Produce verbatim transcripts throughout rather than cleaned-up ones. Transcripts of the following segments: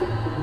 What's that?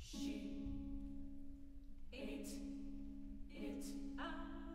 She, it, it, I.